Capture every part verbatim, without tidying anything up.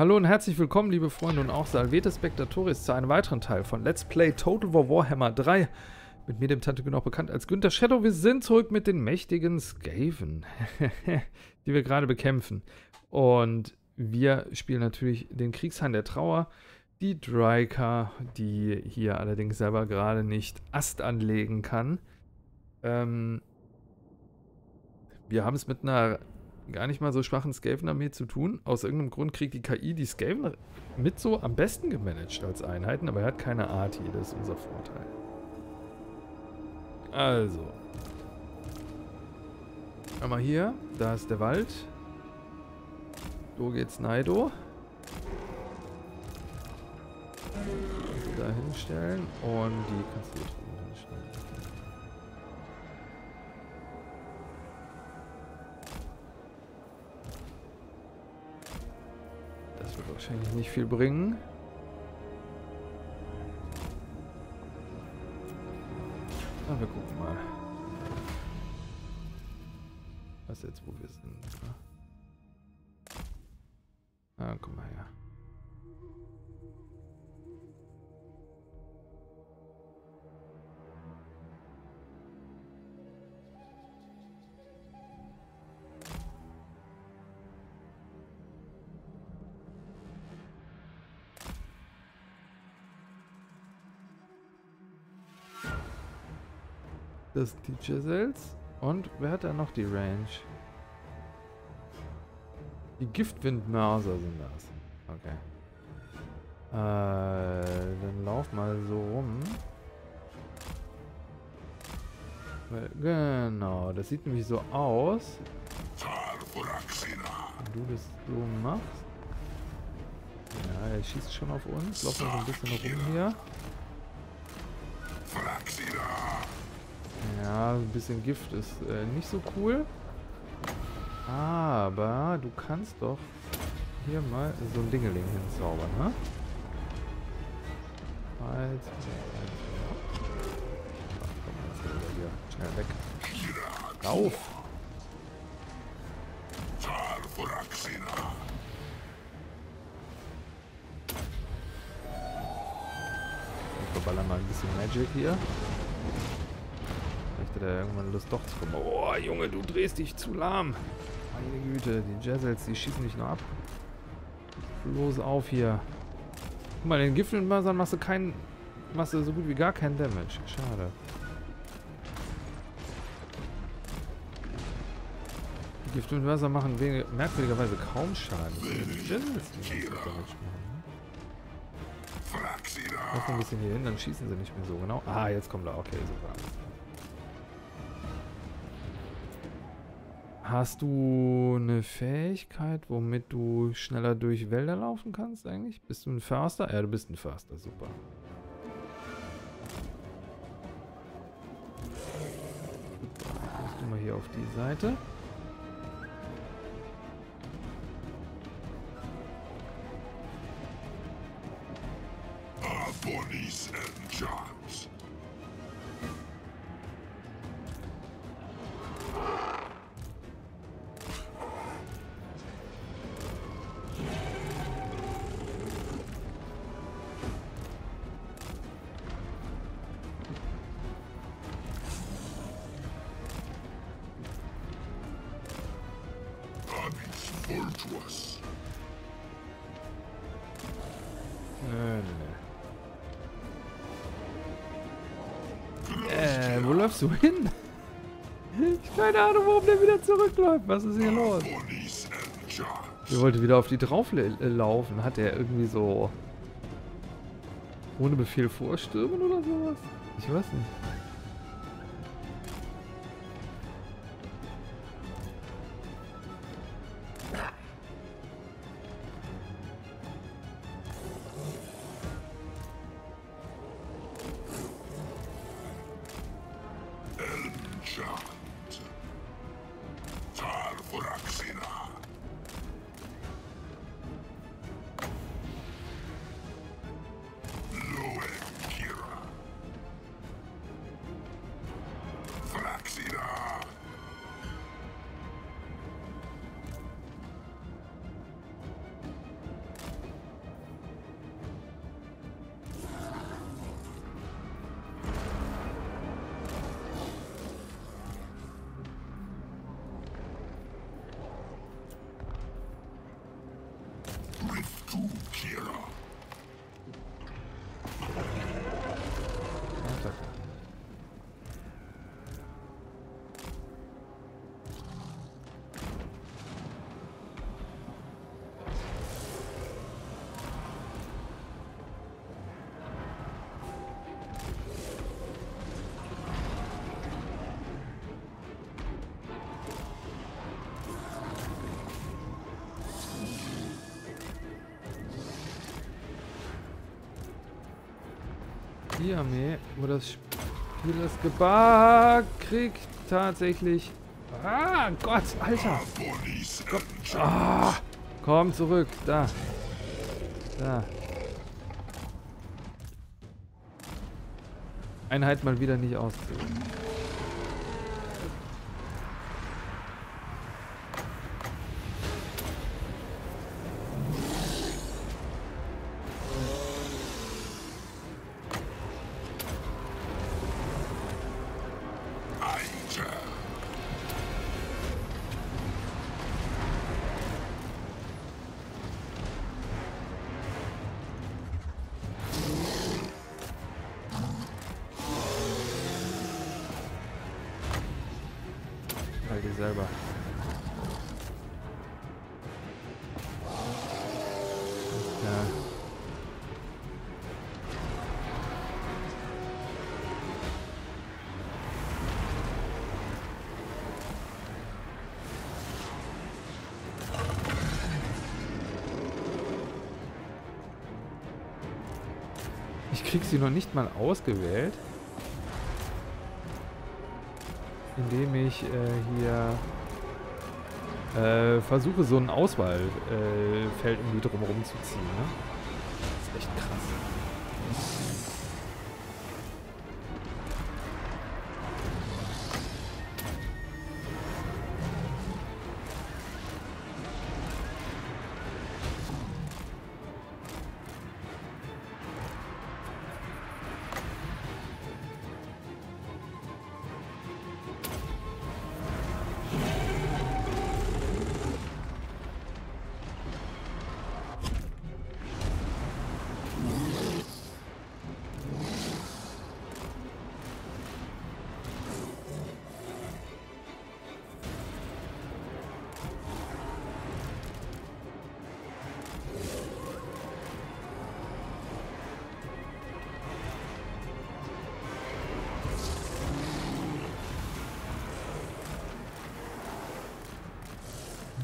Hallo und herzlich willkommen, liebe Freunde und auch Salvete Spectatoris zu einem weiteren Teil von Let's Play Total War Warhammer drei. Mit mir, dem Tante Gün, auch bekannt als Günther Shadow. Wir sind zurück mit den mächtigen Skaven, die wir gerade bekämpfen. Und wir spielen natürlich den Kriegshain der Trauer, die Drycha, die hier allerdings selber gerade nicht Ast anlegen kann. Ähm, wir haben es mit einer gar nicht mal so schwachen Skaven-Armee zu tun. Aus irgendeinem Grund kriegt die K I die Skaven mit so am besten gemanagt als Einheiten, aber er hat keine Arti, das ist unser Vorteil. Also. Einmal hier, da ist der Wald. So geht's Naido. Da hinstellen und die kannst du hier drüben hinstellen. Das wird wahrscheinlich nicht viel bringen. Na, wir gucken mal. Was jetzt, wo wir sind? Ah, guck mal her. Das sind die Gisels. Und wer hat da noch die Range? Die Giftwindmörser sind das. Okay. Äh, dann lauf mal so rum. Weil, genau, das sieht nämlich so aus. Wenn du das so machst. Ja, er schießt schon auf uns. Lauf mal so ein bisschen rum hier. Ja, ein bisschen Gift ist äh, nicht so cool. Aber du kannst doch hier mal so ein Dingeling hinzaubern, ne? Halt. Komm, jetzt gehen wir hier. Schnell weg. Rauf! Ich verballere mal ein bisschen Magic hier. Vielleicht hat er irgendwann Lust doch zu kommen. Oh, Junge, du drehst dich zu lahm. Meine Güte, die Jezels, die schießen dich nur ab. Los auf hier. Guck mal, den Giftmörsern machst du keinen, machst du so gut wie gar keinen Damage. Schade. Die Giftmörser machen wenige, merkwürdigerweise kaum Schaden. Die Jezels, die Damage machen. Lass ein bisschen hier hin, dann schießen sie nicht mehr so genau. Ah, jetzt kommt er. Okay, super. Hast du eine Fähigkeit, womit du schneller durch Wälder laufen kannst eigentlich? Bist du ein Förster? Ja, du bist ein Förster, super. Super, musst du mal hier auf die Seite. Äh, wo läufst du hin? Ich keine Ahnung, warum der wieder zurückläuft. Was ist hier los? Der wollte wieder auf die drauf laufen. Hat er irgendwie so ohne Befehl vorstürmen oder sowas? Ich weiß nicht. du, Kira? Die Armee, wo das Spiel das Gebar kriegt, tatsächlich. Ah, Gott, Alter! Ah, komm zurück, da. Da. Einheit mal wieder nicht auszuwählen. Selber. Ja. Ich krieg sie noch nicht mal ausgewählt. Indem ich äh, hier äh, versuche, so ein Auswahlfeld äh, irgendwie drumherum zu ziehen. Ne? Das ist echt krass.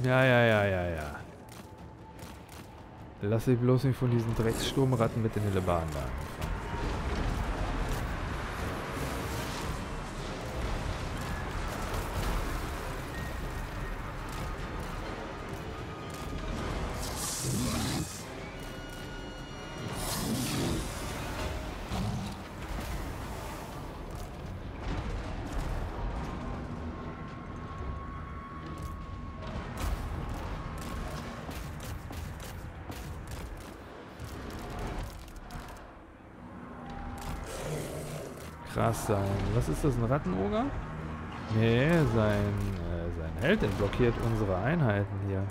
Ja, ja, ja, ja, ja. Lass dich bloß nicht von diesen Dreckssturmratten mit den Hellebaden da. Krass sein. Was ist das, ein Rattenoger? Nee, sein, äh, sein Held, der blockiert unsere Einheiten hier.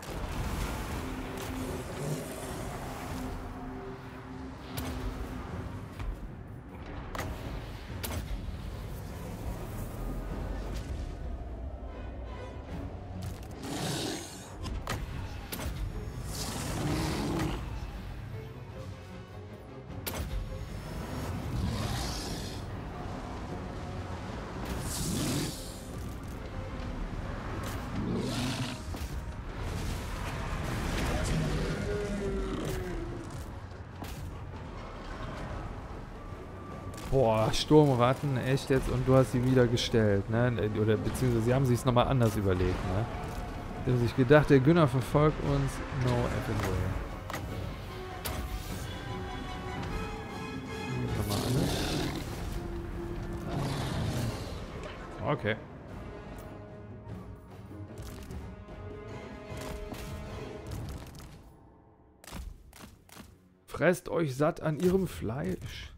Boah, Sturmratten, echt jetzt, und du hast sie wieder gestellt, ne? Oder beziehungsweise sie haben sich es nochmal anders überlegt, ne? Sie haben sich gedacht, der Günther verfolgt uns. No effing way. Okay. Fresst euch satt an ihrem Fleisch.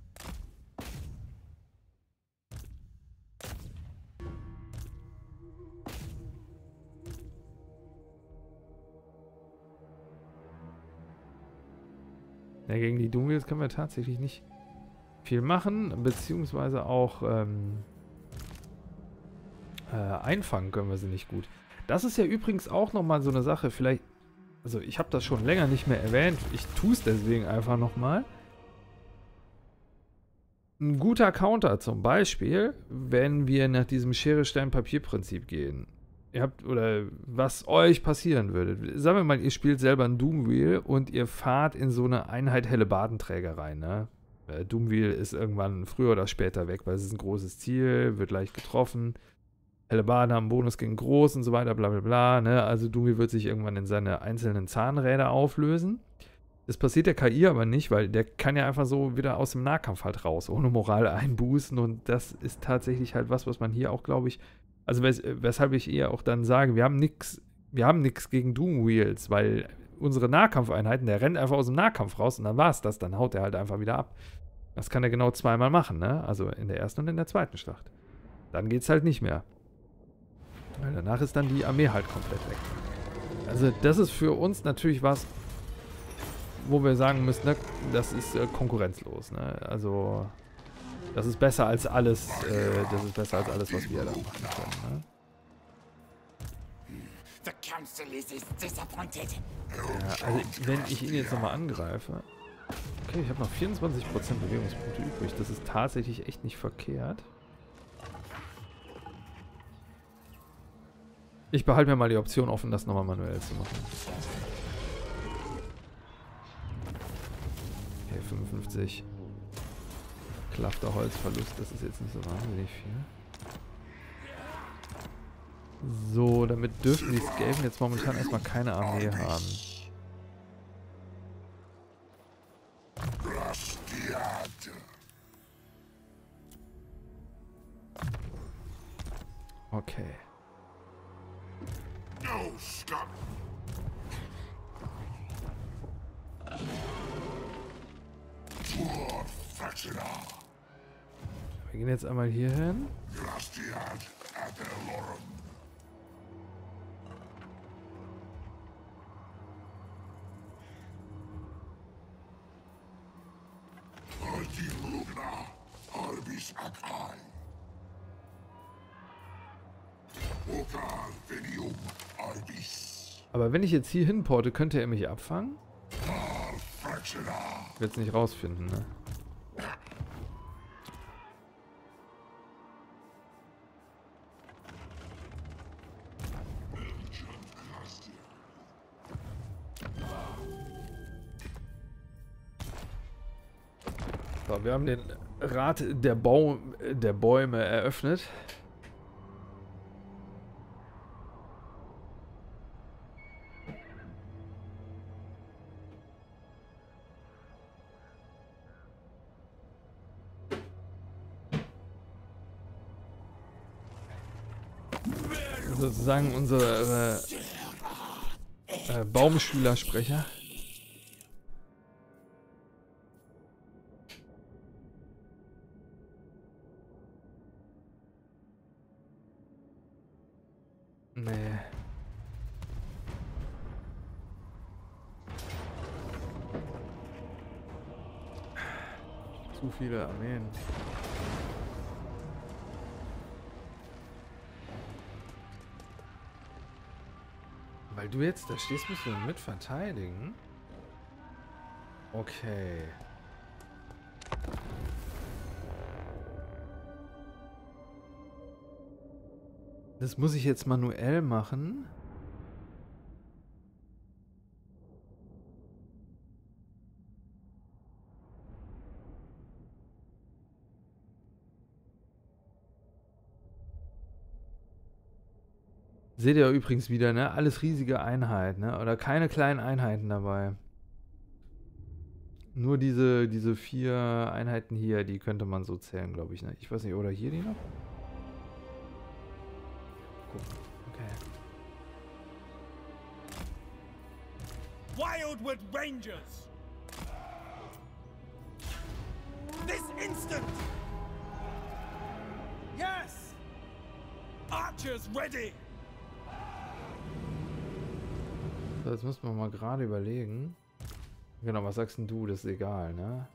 Ja, gegen die Doomwheels können wir tatsächlich nicht viel machen, beziehungsweise auch ähm, äh, einfangen können wir sie nicht gut. Das ist ja übrigens auch nochmal so eine Sache, vielleicht, also ich habe das schon länger nicht mehr erwähnt, ich tue es deswegen einfach nochmal. Ein guter Counter zum Beispiel, wenn wir nach diesem Schere-Stein-Papier-Prinzip gehen. Ihr habt, oder was euch passieren würde. Sagen wir mal, ihr spielt selber ein Doomwheel und ihr fahrt in so eine Einheit Hellebaden-Träger rein. Ne? Doomwheel ist irgendwann früher oder später weg, weil es ist ein großes Ziel, wird leicht getroffen. Hellebaden haben Bonus gegen Groß und so weiter, bla bla bla. Ne? Also Doomwheel wird sich irgendwann in seine einzelnen Zahnräder auflösen. Das passiert der K I aber nicht, weil der kann ja einfach so wieder aus dem Nahkampf halt raus, ohne Moral einbußen. Und das ist tatsächlich halt was, was man hier auch, glaube ich, also wes weshalb ich eher auch dann sage, wir haben nichts wir haben nichts gegen Doomwheels, weil unsere Nahkampfeinheiten, der rennt einfach aus dem Nahkampf raus und dann war es das, dann haut er halt einfach wieder ab. Das kann er genau zweimal machen, ne? Also in der ersten und in der zweiten Schlacht. Dann geht's halt nicht mehr. Weil danach ist dann die Armee halt komplett weg. Also das ist für uns natürlich was, wo wir sagen müssen, ne, das ist äh, konkurrenzlos. Ne? Also, das ist besser als alles, äh, das ist besser als alles, was wir da machen können. Ne? Ja, also, wenn ich ihn jetzt nochmal angreife... Okay, ich habe noch vierundzwanzig Prozent Bewegungspunkte übrig. Das ist tatsächlich echt nicht verkehrt. Ich behalte mir mal die Option offen, das nochmal manuell zu machen. fünfundfünfzig. Klafter Holzverlust, das ist jetzt nicht so wahnsinnig viel. So, damit dürfen die Skaven jetzt momentan erstmal keine Armee haben. Okay. Wir gehen jetzt einmal hier hin. Aber wenn ich jetzt hier hinporte, könnte er mich abfangen? Wird's nicht rausfinden, ne? So, wir haben den Rat der, Baum, der Bäume eröffnet. Sozusagen unsere äh, äh, Baumschülersprecher. Armeen. Weil du jetzt da stehst, müssen wir mit verteidigen. Okay. Das muss ich jetzt manuell machen. Seht ihr übrigens wieder, ne? Alles riesige Einheiten, ne? Oder keine kleinen Einheiten dabei. Nur diese, diese vier Einheiten hier, die könnte man so zählen, glaube ich, ne? Ich weiß nicht, oder hier die noch? Okay. Wildwood Rangers! This instant! Yes! Archers ready! Jetzt müssen wir mal gerade überlegen. Genau, was sagst denn du? Das ist egal, ne?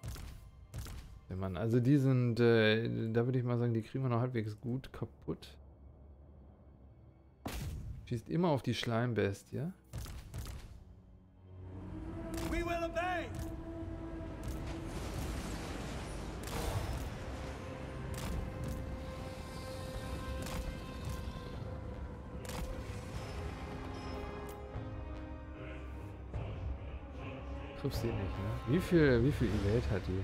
Ja, Mann, also die sind, äh, da würde ich mal sagen, die kriegen wir noch halbwegs gut kaputt. Schießt immer auf die Schleimbestie. Triffst sie nicht, ne? Wie viel, wie viel Evade hat die?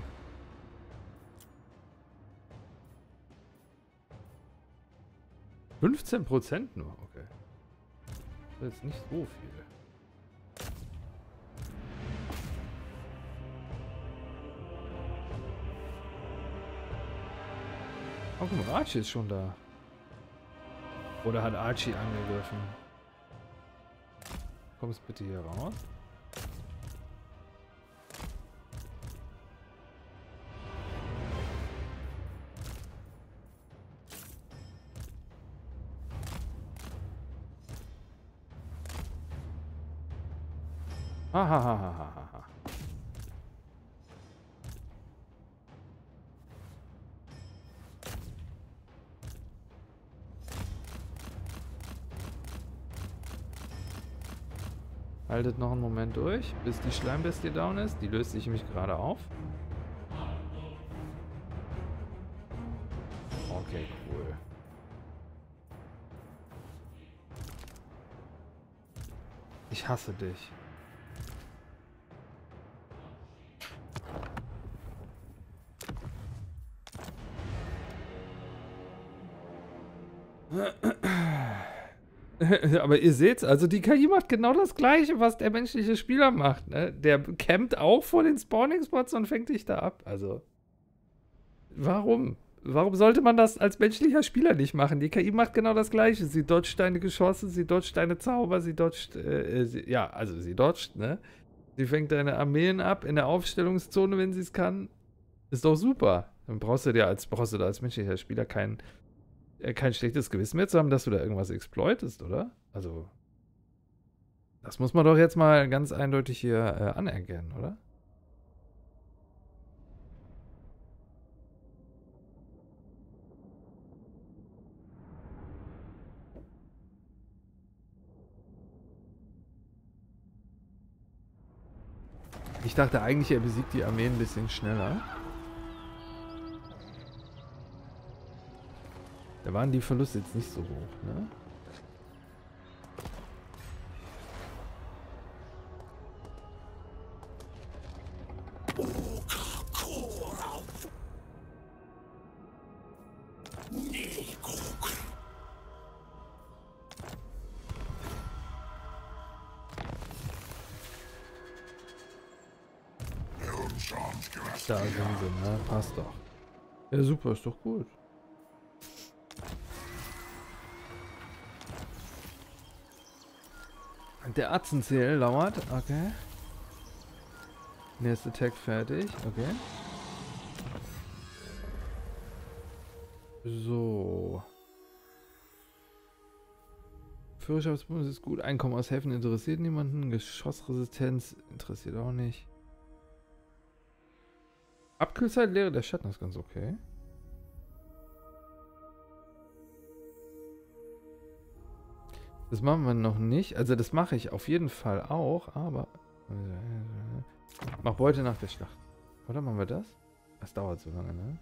fünfzehn Prozent nur, okay. Das ist jetzt nicht so viel. Oh, guck mal, Archie ist schon da. Oder hat Archie angegriffen? Kommst bitte hier raus. Hahaha. Haltet noch einen Moment durch, bis die Schleimbestie down ist. Die löst sich mich gerade auf. Okay, cool. Ich hasse dich. Aber ihr seht's, also die K I macht genau das Gleiche, was der menschliche Spieler macht. Ne? Der campt auch vor den Spawning-Spots und fängt dich da ab. Also, warum? Warum sollte man das als menschlicher Spieler nicht machen? Die K I macht genau das Gleiche. Sie dodgt deine Geschosse, sie dodgt deine Zauber, sie dodgt, äh, sie, ja, also sie dodgt, ne? Sie fängt deine Armeen ab in der Aufstellungszone, wenn sie es kann. Ist doch super. Dann brauchst du dir als, brauchst du da als menschlicher Spieler keinen... kein schlechtes Gewissen mehr zu haben, dass du da irgendwas exploitest, oder? Also, das muss man doch jetzt mal ganz eindeutig hier äh, anerkennen, oder? Ich dachte eigentlich, er besiegt die Armee ein bisschen schneller. Da waren die Verluste jetzt nicht so hoch, ne? Da sind sie, ne? Passt doch. Ja, super, ist doch gut. Der Atzenzähl lauert, okay. Nächster Tag fertig, okay. So. Führerschaftsbonus ist gut, Einkommen aus Häfen interessiert niemanden, Geschossresistenz interessiert auch nicht. Abkühlzeit, Leere der Schatten ist ganz okay. Das machen wir noch nicht. Also das mache ich auf jeden Fall auch, aber... Mach Beute nach der Schlacht. Oder machen wir das? Das dauert so lange, ne?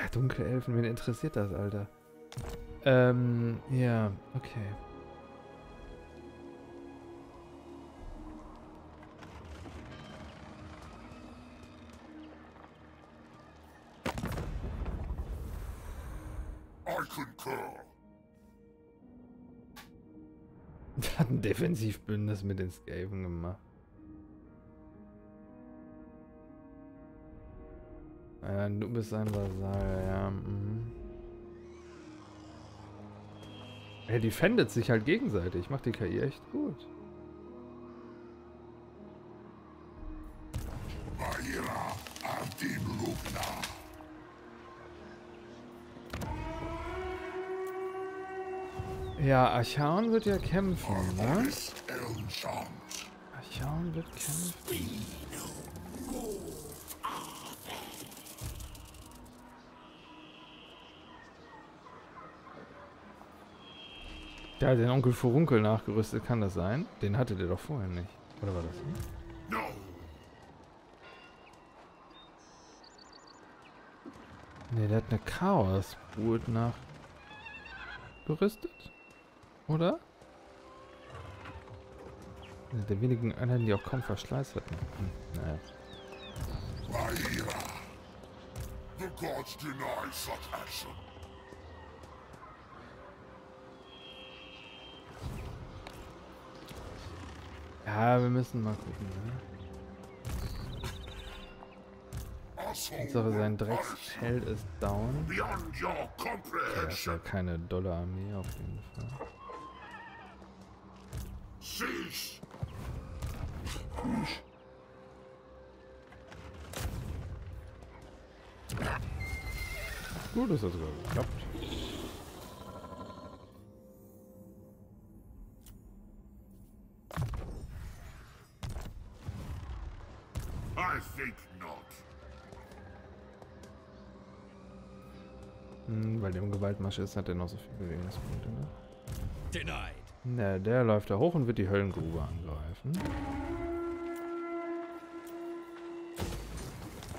Ja, dunkle Elfen, wen interessiert das, Alter? Ähm, ja, okay. Hat ein Defensivbündnis mit den Skaven gemacht. Ja, du bist ein Vasall, ja. Mhm. Er defendet sich halt gegenseitig. Macht die K I echt gut. Ja, Archan wird ja kämpfen, ne? Archan Jahren bekämpft. Da hat den Onkel Furunkel nachgerüstet, kann das sein? Den hatte der doch vorher nicht. Oder war das nicht? Ne, der hat eine Chaos-Brut nachgerüstet. Oder? Eine der wenigen Einheiten, die auch kaum Verschleiß hatten. Hm, naja. The gods deny such action. Ja, wir müssen mal gucken, ne? Sache, sein Drecksheld ist down. Er ist ja keine dolle Armee auf jeden Fall. Gut, dass das sogar geklappt. I think not. Hm, weil der im Gewaltmarsch ist, hat er noch so viele Bewegungspunkte, ne? Denied. Na, der läuft da hoch und wird die Höllengrube angreifen.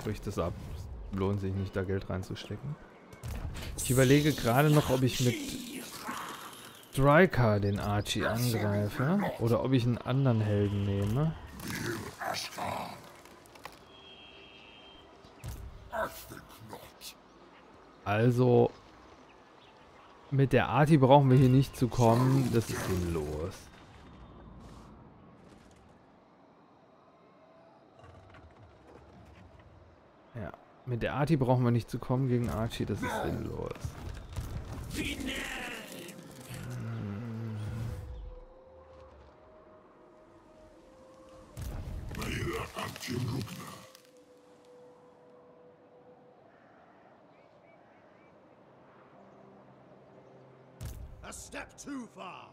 Brich das ab. Lohnt sich nicht, da Geld reinzustecken. Ich überlege gerade noch, ob ich mit Drycha den Archie angreife oder ob ich einen anderen Helden nehme. Also mit der Arti brauchen wir hier nicht zu kommen, das ist sinnlos. Ja, mit der Arti brauchen wir nicht zu kommen gegen Archie, das ist sinnlos. Hm. Step too far.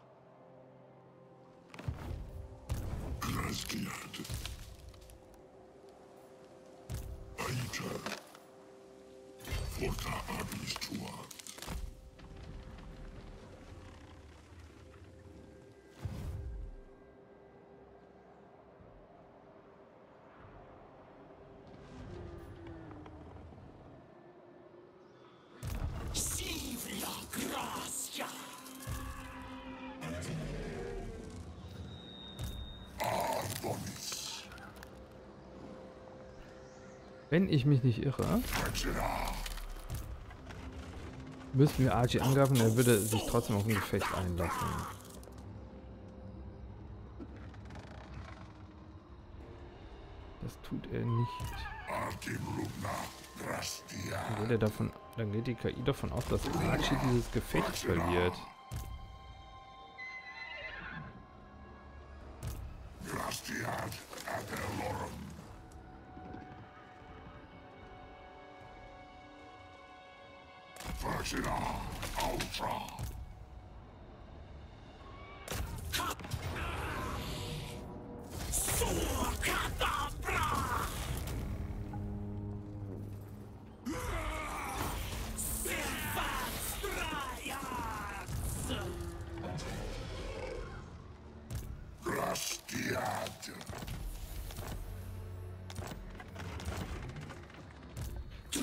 Wenn ich mich nicht irre, müssten wir Archie angreifen, er würde sich trotzdem auf ein Gefecht einlassen. Das tut er nicht. Dann geht, er davon, dann geht die K I davon aus, dass Archie dieses Gefecht verliert.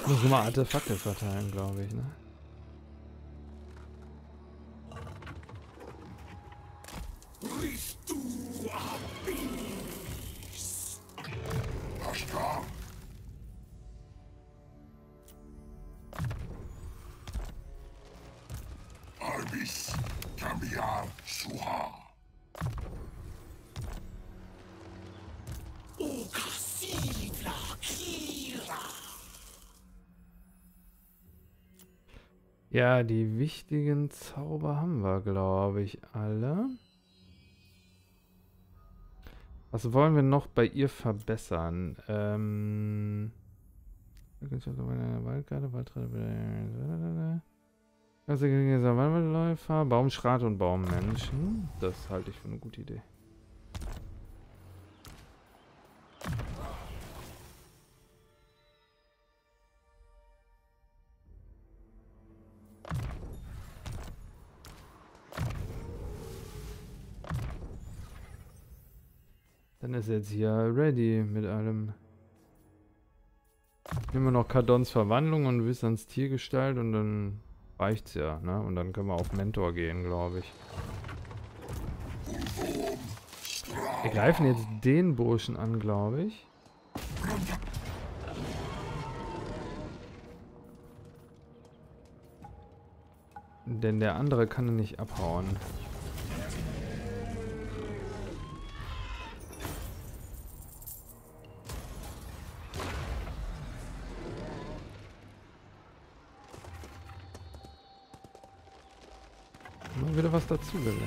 Muss immer Artefakte verteilen, glaube ich, ne? Ja, die wichtigen Zauber haben wir, glaube ich, alle. Was wollen wir noch bei ihr verbessern? Ähm. Waldläufer, Baumschrate und Baummenschen. Das halte ich für eine gute Idee. Dann ist jetzt hier ready mit allem. Nehmen wir noch Cardons Verwandlung und Wissans Tiergestalt und dann reicht's ja, ne? Und dann können wir auf Mentor gehen, glaube ich. Wir greifen jetzt den Burschen an, glaube ich. Denn der andere kann nicht abhauen. Mal wieder was dazugelernt.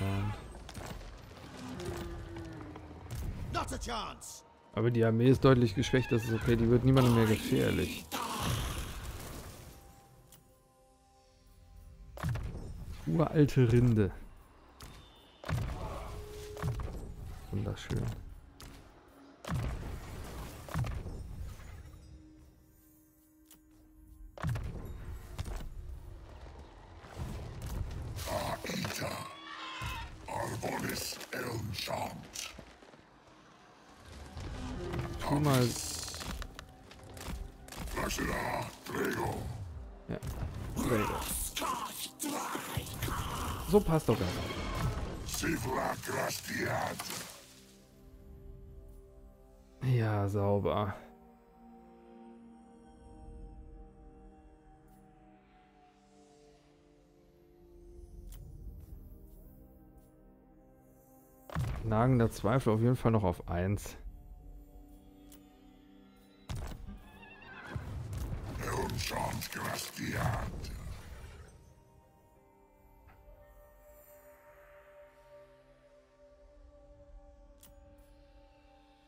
Aber die Armee ist deutlich geschwächt, das ist okay, die wird niemandem mehr gefährlich. Uralte Rinde. Wunderschön. Tu mal. Ja. So passt doch gar nicht. Ja, sauber. Nagender Zweifel auf jeden Fall noch auf eins.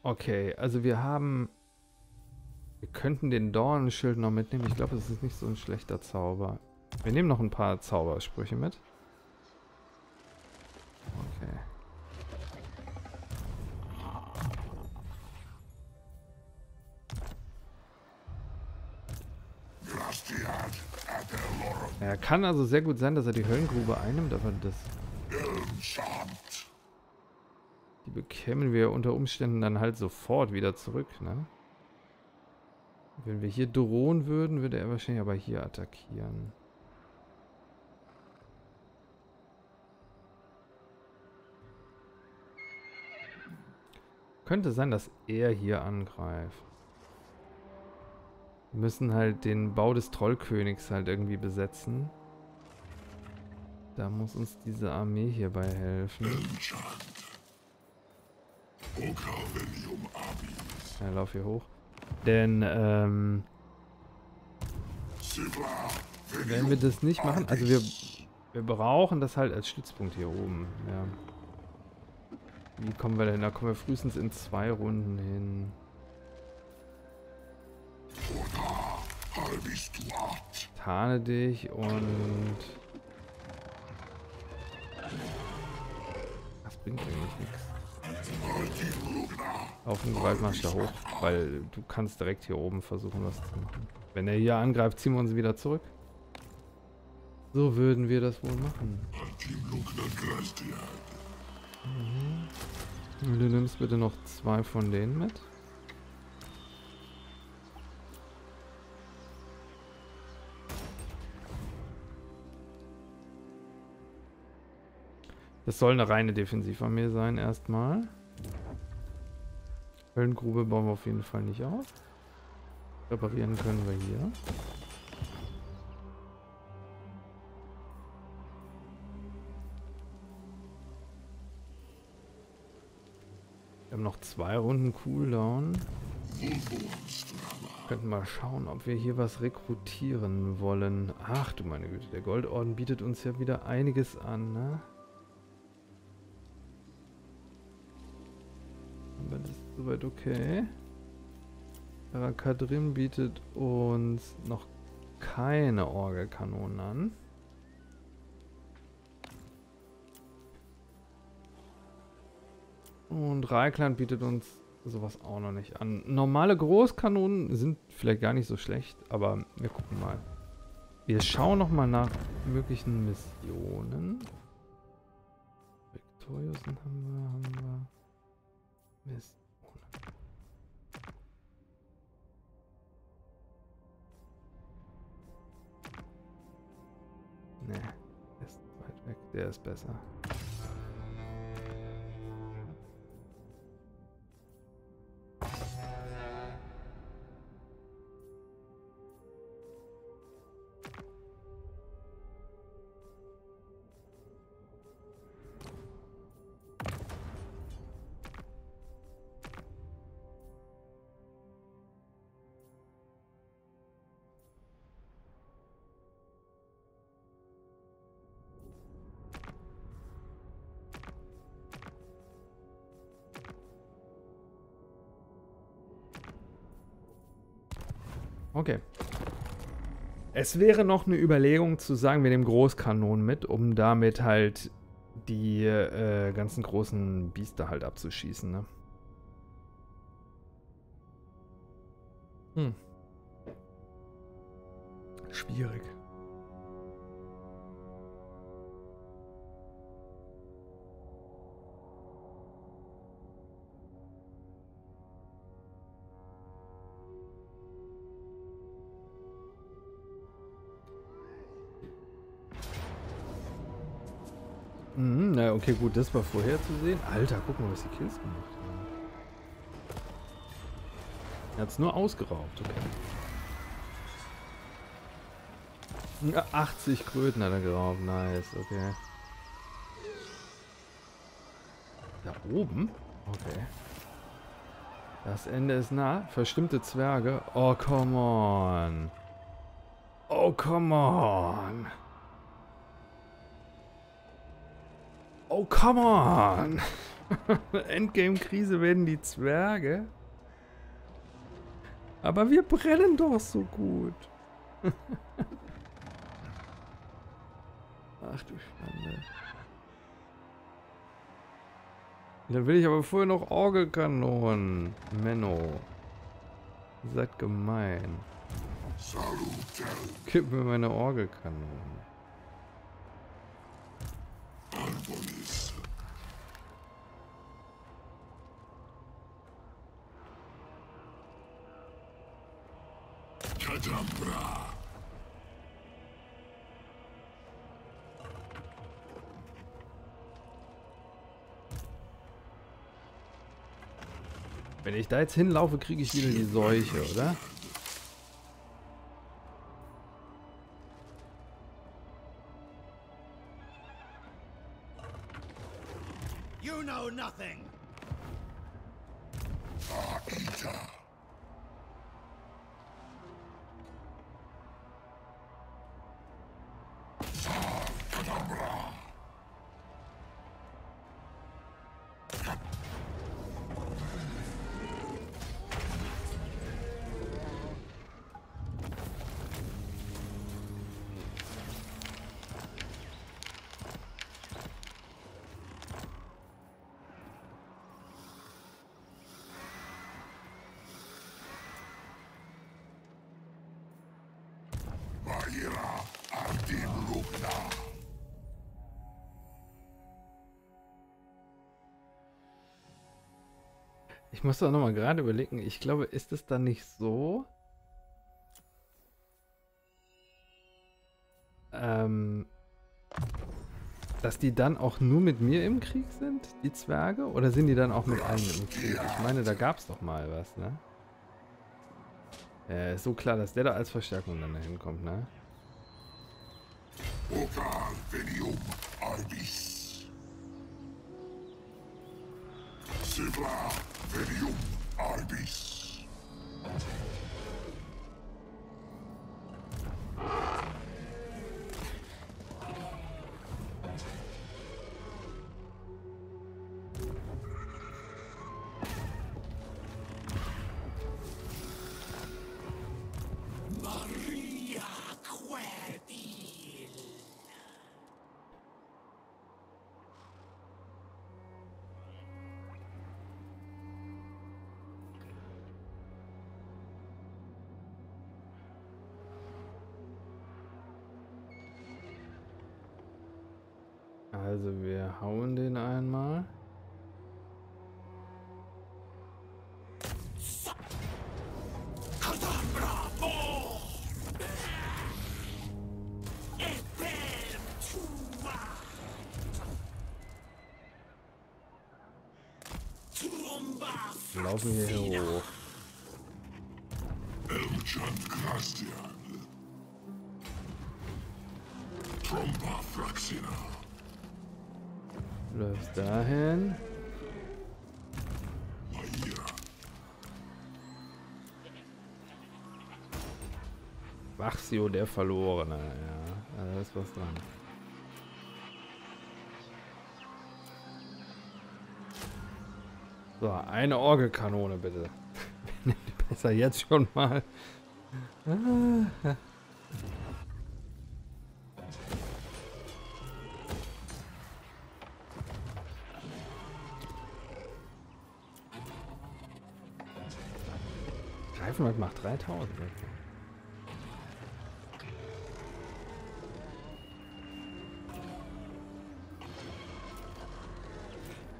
Okay, also wir haben... Wir könnten den Dornenschild noch mitnehmen. Ich glaube, das ist nicht so ein schlechter Zauber. Wir nehmen noch ein paar Zaubersprüche mit. Okay. Ja, kann also sehr gut sein, dass er die Höllengrube einnimmt, aber das... Die bekämen wir unter Umständen dann halt sofort wieder zurück, ne? Wenn wir hier drohen würden, würde er wahrscheinlich aber hier attackieren. Könnte sein, dass er hier angreift. Wir müssen halt den Bau des Trollkönigs halt irgendwie besetzen. Da muss uns diese Armee hierbei helfen. Ja, lauf hier hoch. Denn, ähm... wenn wir das nicht machen... Also wir, wir brauchen das halt als Stützpunkt hier oben. Ja. Wie kommen wir denn? Da kommen wir frühestens in zwei Runden hin. Tarne dich und... Das bringt eigentlich nichts. Auf den Gewaltmarsch da hoch, weil du kannst direkt hier oben versuchen, was zu machen. Wenn er hier angreift, ziehen wir uns wieder zurück. So würden wir das wohl machen. Mhm. Du nimmst bitte noch zwei von denen mit. Das soll eine reine Defensivarmee sein erstmal. Höllengrube bauen wir auf jeden Fall nicht auf. Reparieren können wir hier. Wir haben noch zwei Runden Cooldown. Könnten mal schauen, ob wir hier was rekrutieren wollen. Ach du meine Güte, der Goldorden bietet uns ja wieder einiges an, ne? Aber das ist soweit okay. Rakadrim bietet uns noch keine Orgelkanonen an. Und Reikland bietet uns sowas auch noch nicht an. Normale Großkanonen sind vielleicht gar nicht so schlecht, aber wir gucken mal. Wir schauen nochmal nach möglichen Missionen. Victoriosen haben wir, haben wir. Mist. Oh, Der ist besser. Okay. Es wäre noch eine Überlegung zu sagen, wir nehmen Großkanonen mit, um damit halt die äh, ganzen großen Biester halt abzuschießen, ne? Hm. Schwierig. Na, okay, gut, das war vorher zu sehen. Alter, guck mal, was die Kills gemacht haben. Er hat es nur ausgeraubt, okay. Ja, achtzig Kröten hat er geraubt, nice, okay. Da oben? Okay. Das Ende ist nah. Verstimmte Zwerge. Oh, come on. Oh, come on. Oh, come on! Endgame-Krise werden die Zwerge. Aber wir brennen doch so gut. Ach du Schande. Dann will ich aber vorher noch Orgelkanonen. Menno. Seid gemein. Gib mir meine Orgelkanonen. Wenn ich da jetzt hinlaufe, kriege ich wieder die Seuche, oder? Ich muss doch nochmal gerade überlegen. Ich glaube, ist es dann nicht so? Ähm, dass die dann auch nur mit mir im Krieg sind? Die Zwerge? Oder sind die dann auch mit allen im Krieg? Ich meine, da gab es doch mal was, ne? Äh, ist so klar, dass der da als Verstärkung dann dahin kommt, ne? Venium Albis. Maria Quedil. Also wir hauen den einmal. laufen wir hier hoch. Läuft dahin. Maxio der Verlorene, ja. Da ist was dran. So, eine Orgelkanone bitte. Besser jetzt schon mal. Greifenwald macht dreitausend.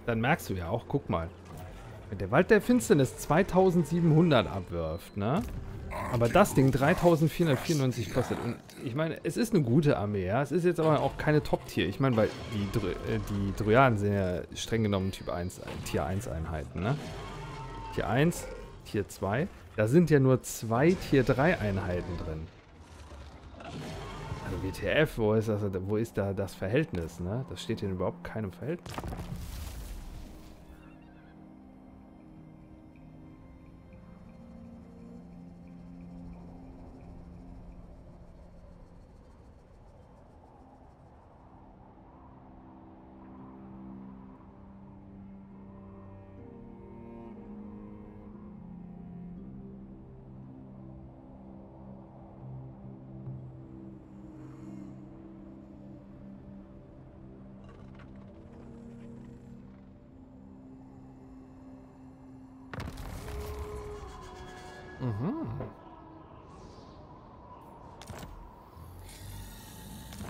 Dann merkst du ja auch, guck mal. Wenn der Wald der Finsternis zweitausendsiebenhundert abwirft, ne? Aber das Ding dreitausendvierhundertvierundneunzig kostet. Und ich meine, es ist eine gute Armee, ja? Es ist jetzt aber auch keine Top-Tier. Ich meine, weil die, Dry die Dryaden sind ja streng genommen Typ eins, Tier eins Einheiten, ne? Tier eins, Tier zwei. Da sind ja nur zwei Tier drei Einheiten drin. Also W T F, wo ist, das, wo ist da das Verhältnis, ne? Das steht hier in überhaupt keinem Verhältnis.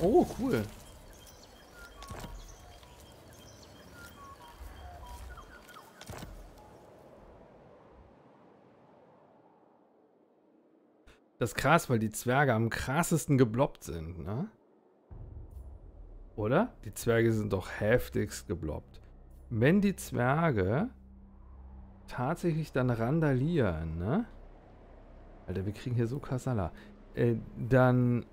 Oh, cool. Das ist krass, weil die Zwerge am krassesten gebloppt sind, ne? Oder? Die Zwerge sind doch heftigst gebloppt. Wenn die Zwerge tatsächlich dann randalieren, ne? Alter, wir kriegen hier so Kassala. Äh, dann...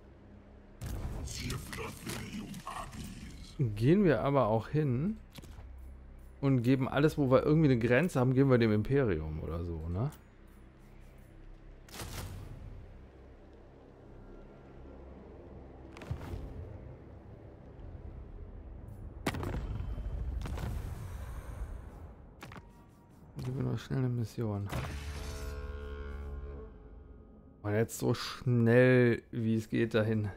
Gehen wir aber auch hin und geben alles, wo wir irgendwie eine Grenze haben, geben wir dem Imperium oder so, ne? Geben wir noch schnell eine Mission. Und jetzt so schnell, wie es geht, dahin.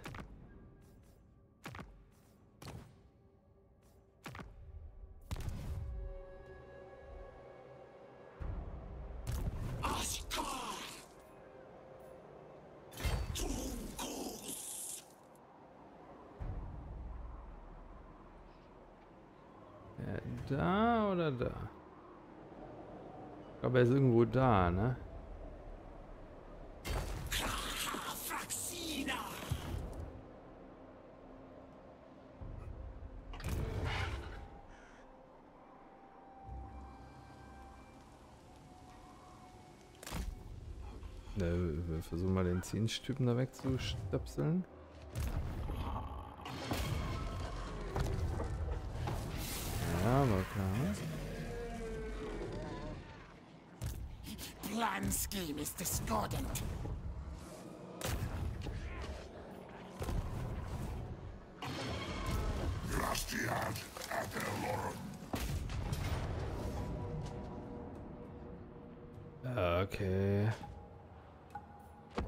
Da oder da? Ich glaube, er ist irgendwo da, ne? Na, wir versuchen mal den Zinstypen da wegzustöpseln. Aber klar. Okay.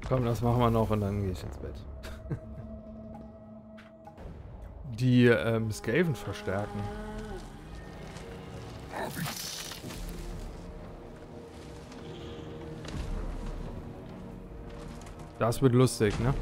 Komm, das machen wir noch und dann gehe ich ins Bett. Die ähm, Skaven verstärken. Das wird lustig, ne?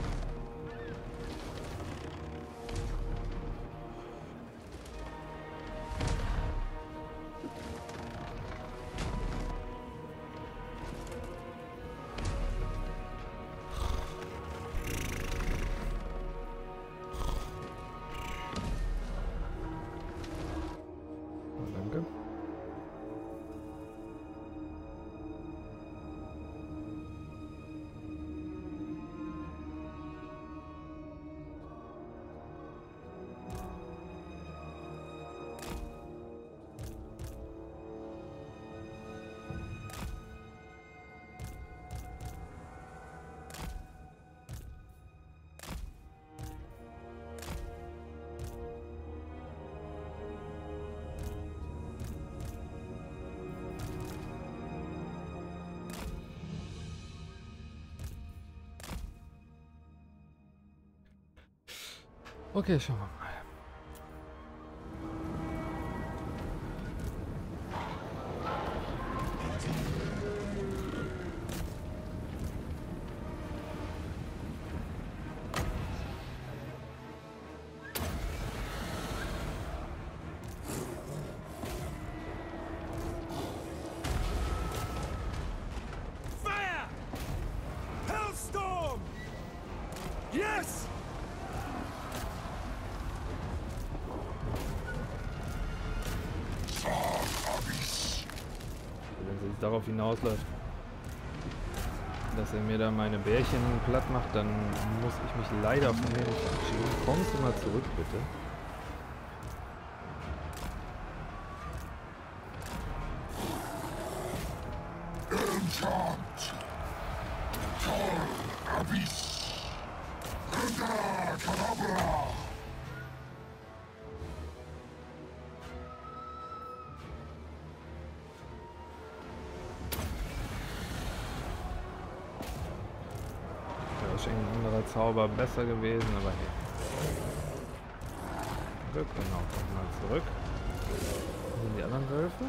Okay, schauen wir mal. Darauf hinausläuft, dass er mir da meine Bärchen platt macht, dann muss ich mich leider von mir nicht abschieben. Kommst du mal zurück, bitte? Zauber besser gewesen, aber hey. Glück, genau, komm mal zurück. Wo sind die anderen Wölfe?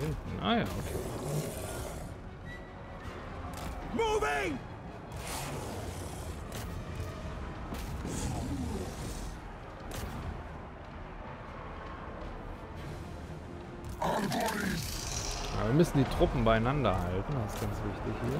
Hinten, ah ja, okay. Moving! Aber wir müssen die Truppen beieinander halten, das ist ganz wichtig hier.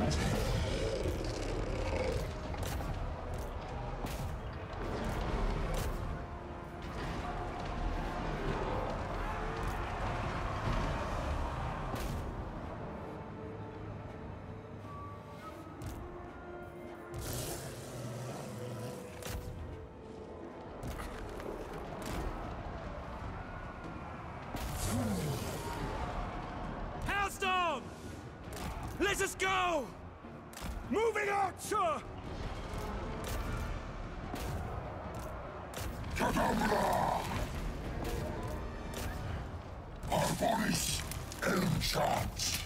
Let us go! Moving Archer! Kadabra! Arboris Elmschatz!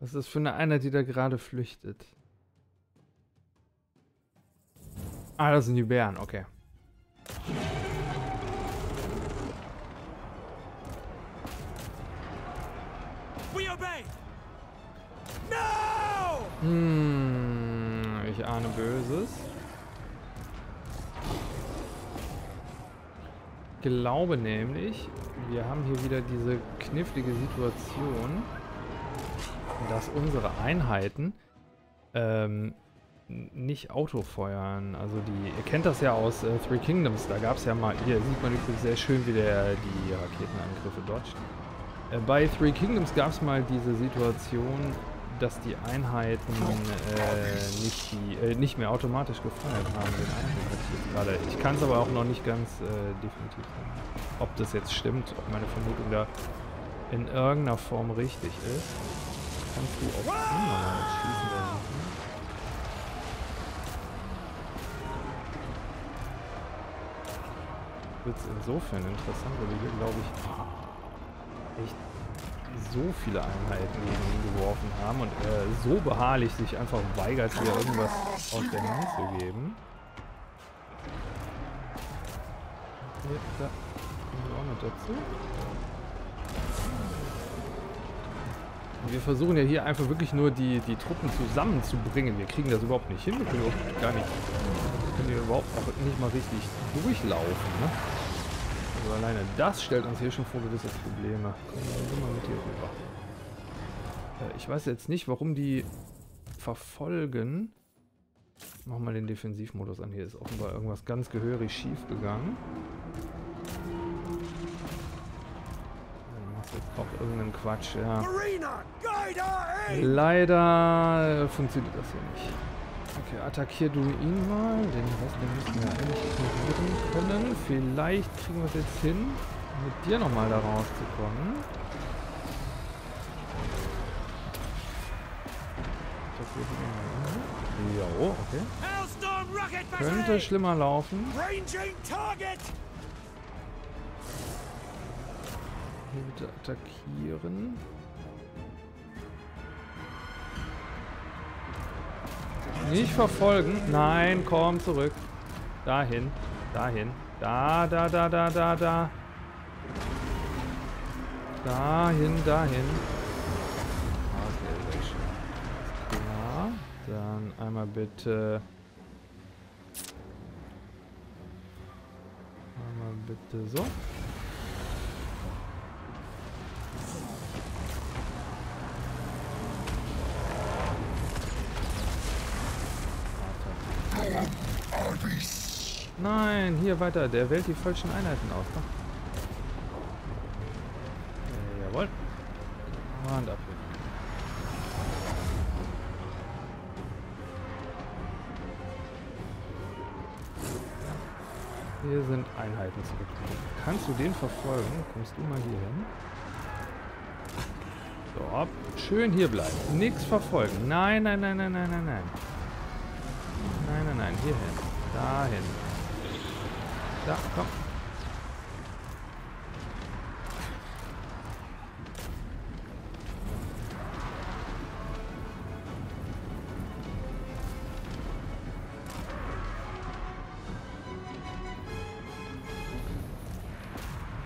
Was ist das für eine Einheit, die da gerade flüchtet? Ah, das sind die Bären, okay. Hm, ich ahne Böses. Ich glaube nämlich, wir haben hier wieder diese knifflige Situation, dass unsere Einheiten ähm, nicht autofeuern. Also die, ihr kennt das ja aus äh, Three Kingdoms, da gab es ja mal, hier sieht man übrigens sehr schön, wie der die Raketenangriffe dodgt. Äh, bei Three Kingdoms gab es mal diese Situation, dass die Einheiten äh, nicht, die, äh, nicht mehr automatisch gefeuert haben. Den Eindruck hatte ich jetzt gerade. Ich kann es aber auch noch nicht ganz äh, definitiv sagen, ob das jetzt stimmt, ob meine Vermutung da in irgendeiner Form richtig ist. Kannst du auf niemanden schießen lassen? Wird es insofern interessant, weil wir hier, glaube ich, echt so viele Einheiten gegen ihn geworfen haben und äh, so beharrlich sich einfach weigert, hier irgendwas aus der Hand zu geben. Hier, da kommen wir auch noch dazu. Und wir versuchen ja hier einfach wirklich nur die, die Truppen zusammenzubringen. Wir kriegen das überhaupt nicht hin. Wir können überhaupt, gar nicht, können wir überhaupt auch nicht mal richtig durchlaufen. Ne? Also alleine das stellt uns hier schon vor gewisse Probleme. Komm, dann gehen wir mit hier rüber. Äh, ich weiß jetzt nicht, warum die verfolgen. Machen wir den Defensivmodus an. Hier ist offenbar irgendwas ganz gehörig schief gegangen. Machst jetzt auch irgendeinen Quatsch, ja. Leider funktioniert das hier nicht. Okay, attackier du ihn mal, den Rest müssen wir eigentlich ignorieren können. Vielleicht kriegen wir es jetzt hin, mit dir nochmal da rauszukommen. Jo, okay. Könnte schlimmer laufen. Hier bitte attackieren. Nicht verfolgen. Nein, komm zurück. Dahin. Dahin. Da, da, da, da, da, da. Dahin, dahin. Okay, sehr schön. Ja, dann einmal bitte... Einmal bitte so. Nein, hier weiter. Der wählt die falschen Einheiten aus. Ne? Äh, jawohl. Hand ab. Hier sind Einheiten zurückgeblieben. Kannst du den verfolgen? Kommst du mal hier hin? So, ab. Schön hier bleiben. Nichts verfolgen. Nein, nein, nein, nein, nein, nein, nein. Nein, nein, nein. Hier hin. Dahin. Da, komm.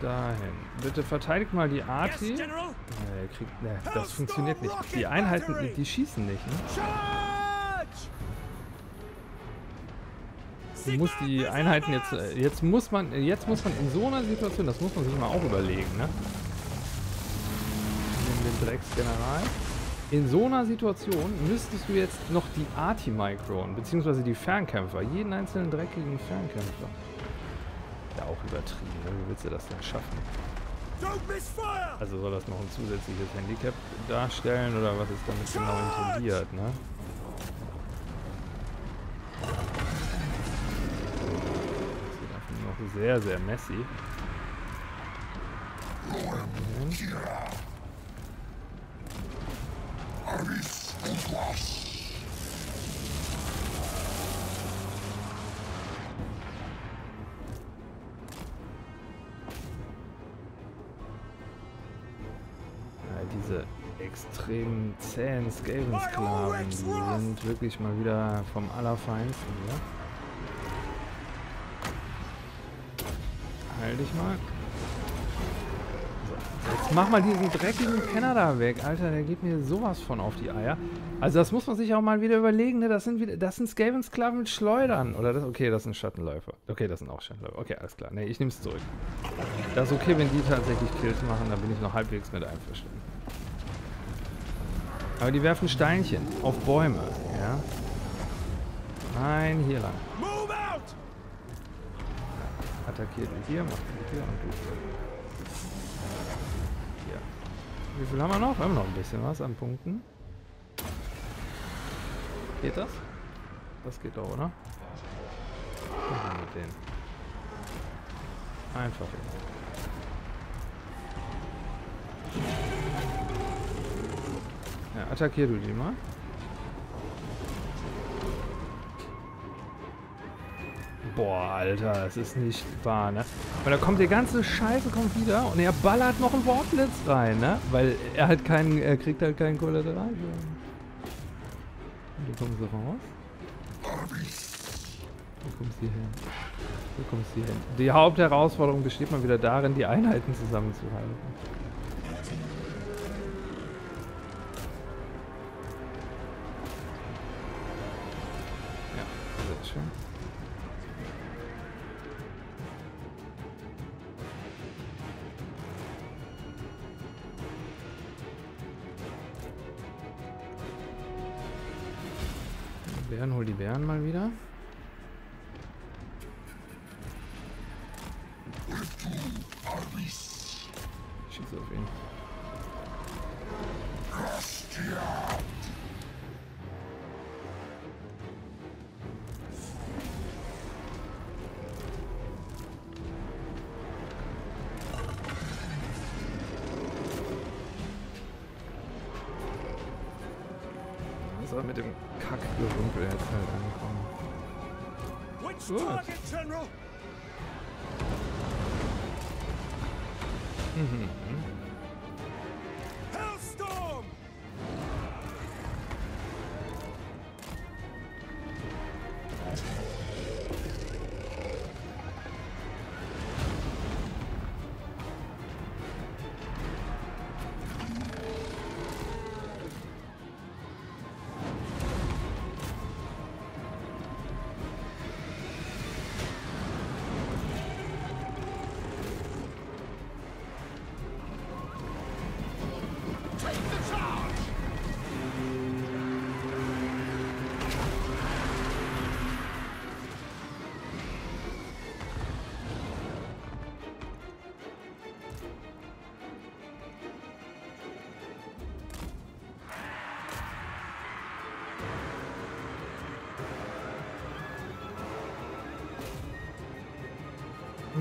Dahin. Bitte verteidigt mal die Arti. Ja, er kriegt, ne, das funktioniert nicht. Die Einheiten, die schießen nicht. Ne? Muss die Einheiten jetzt jetzt muss man jetzt muss man in so einer Situation, das muss man sich mal auch überlegen, ne? Nimm den Drecksgeneral. In so einer Situation müsstest du jetzt noch die Arti-Micron, beziehungsweise die Fernkämpfer, jeden einzelnen dreckigen Fernkämpfer. Ja, auch übertrieben, ne? Wie willst du das denn schaffen? Also soll das noch ein zusätzliches Handicap darstellen oder was ist damit genau intendiert, ne? Sehr, sehr messy. Ja, diese extrem zähen Skaven-Sklaven, die sind wirklich mal wieder vom Allerfeinsten, ne? Heil dich mal. So, jetzt mach mal diesen dreckigen Penner da weg, Alter. Der geht mir sowas von auf die Eier. Also das muss man sich auch mal wieder überlegen, ne? Das sind wieder, das sind Skaven-Sklaven mit Schleudern. Oder das, okay, das sind Schattenläufer. Okay, das sind auch Schattenläufer. Okay, alles klar. Ne, ich nehme es zurück. Das ist okay, wenn die tatsächlich Kills machen, dann bin ich noch halbwegs mit einverstanden. Aber die werfen Steinchen auf Bäume, ja? Nein, hier lang. Attackiert mit hier, macht mit hier und du. Ja. Wie viel haben wir noch? Wir haben noch ein bisschen was an Punkten. Geht das? Das geht doch, oder? Was machen wir mit denen? Einfach jetzt. Ja, attackier du die mal. Boah, Alter, das ist nicht wahr, ne? Weil da kommt der ganze Scheiße kommt wieder und er ballert noch einen Wortblitz rein, ne? Weil er halt keinen, er kriegt halt keinen Kollateral. Du kommst da raus. Du kommst hier hin. Du kommst hier hin. Die Hauptherausforderung besteht mal wieder darin, die Einheiten zusammenzuhalten. Ja, sehr schön. Bären, hol die Bären mal wieder. Schieß auf ihn. Mit dem Kackgerümpel jetzt halt angekommen. Gut. Mhm.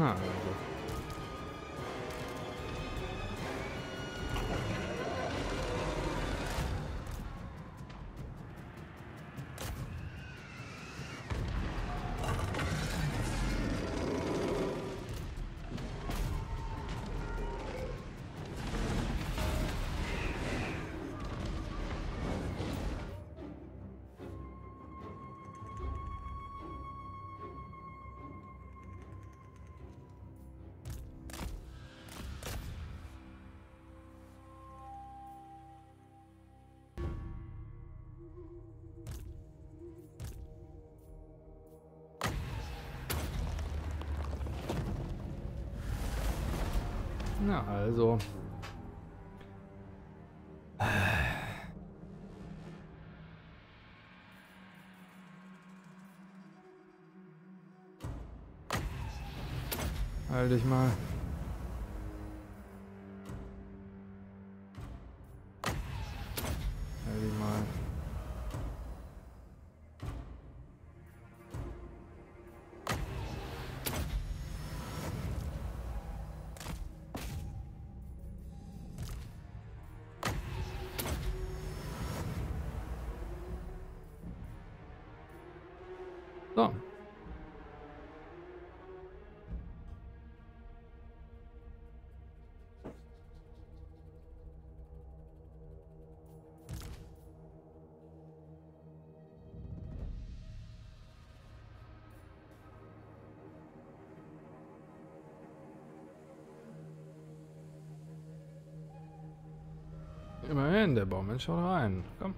Aha, also. Na also. Halt dich mal. Halt dich mal. Immerhin, der Baum, schaut rein. Komm.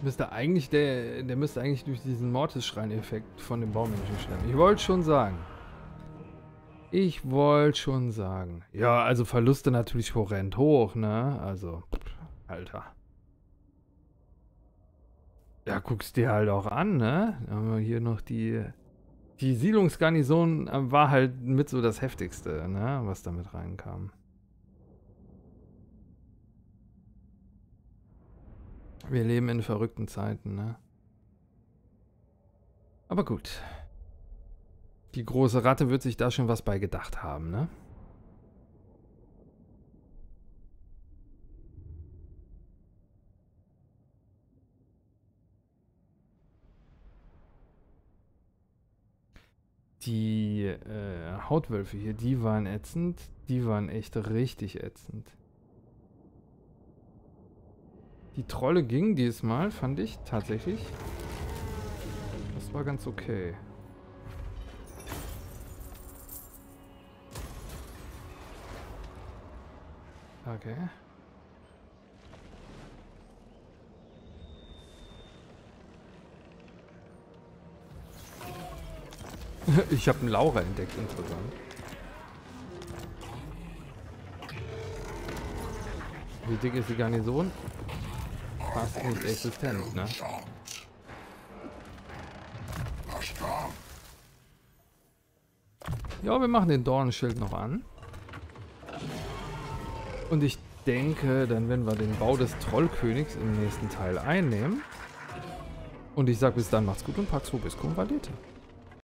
Müsste eigentlich der, der müsste eigentlich durch diesen Mortis-Schrein-Effekt von dem Baummenschen sterben. Ich wollte schon sagen. Ich wollte schon sagen. Ja, also Verluste natürlich horrend hoch, ne? Also, Alter. Ja, guckst dir halt auch an, ne? Dann haben wir hier noch die... Die Siedlungsgarnison war halt mit so das Heftigste, ne? Was damit reinkam. Wir leben in verrückten Zeiten, ne? Aber gut. Die große Ratte wird sich da schon was bei gedacht haben, ne? Die äh, Hautwölfe hier, die waren ätzend. Die waren echt richtig ätzend. Die Trolle gingen diesmal, fand ich, tatsächlich. Das war ganz okay. Okay. Ich habe einen Laura entdeckt, interessant. Wie dick ist die Garnison? Fast nicht existent, ne? Ja, wir machen den Dornenschild noch an. Und ich denke, dann werden wir den Bau des Trollkönigs im nächsten Teil einnehmen. Und ich sage bis dann, macht's gut und Pax Vobiscum Valete.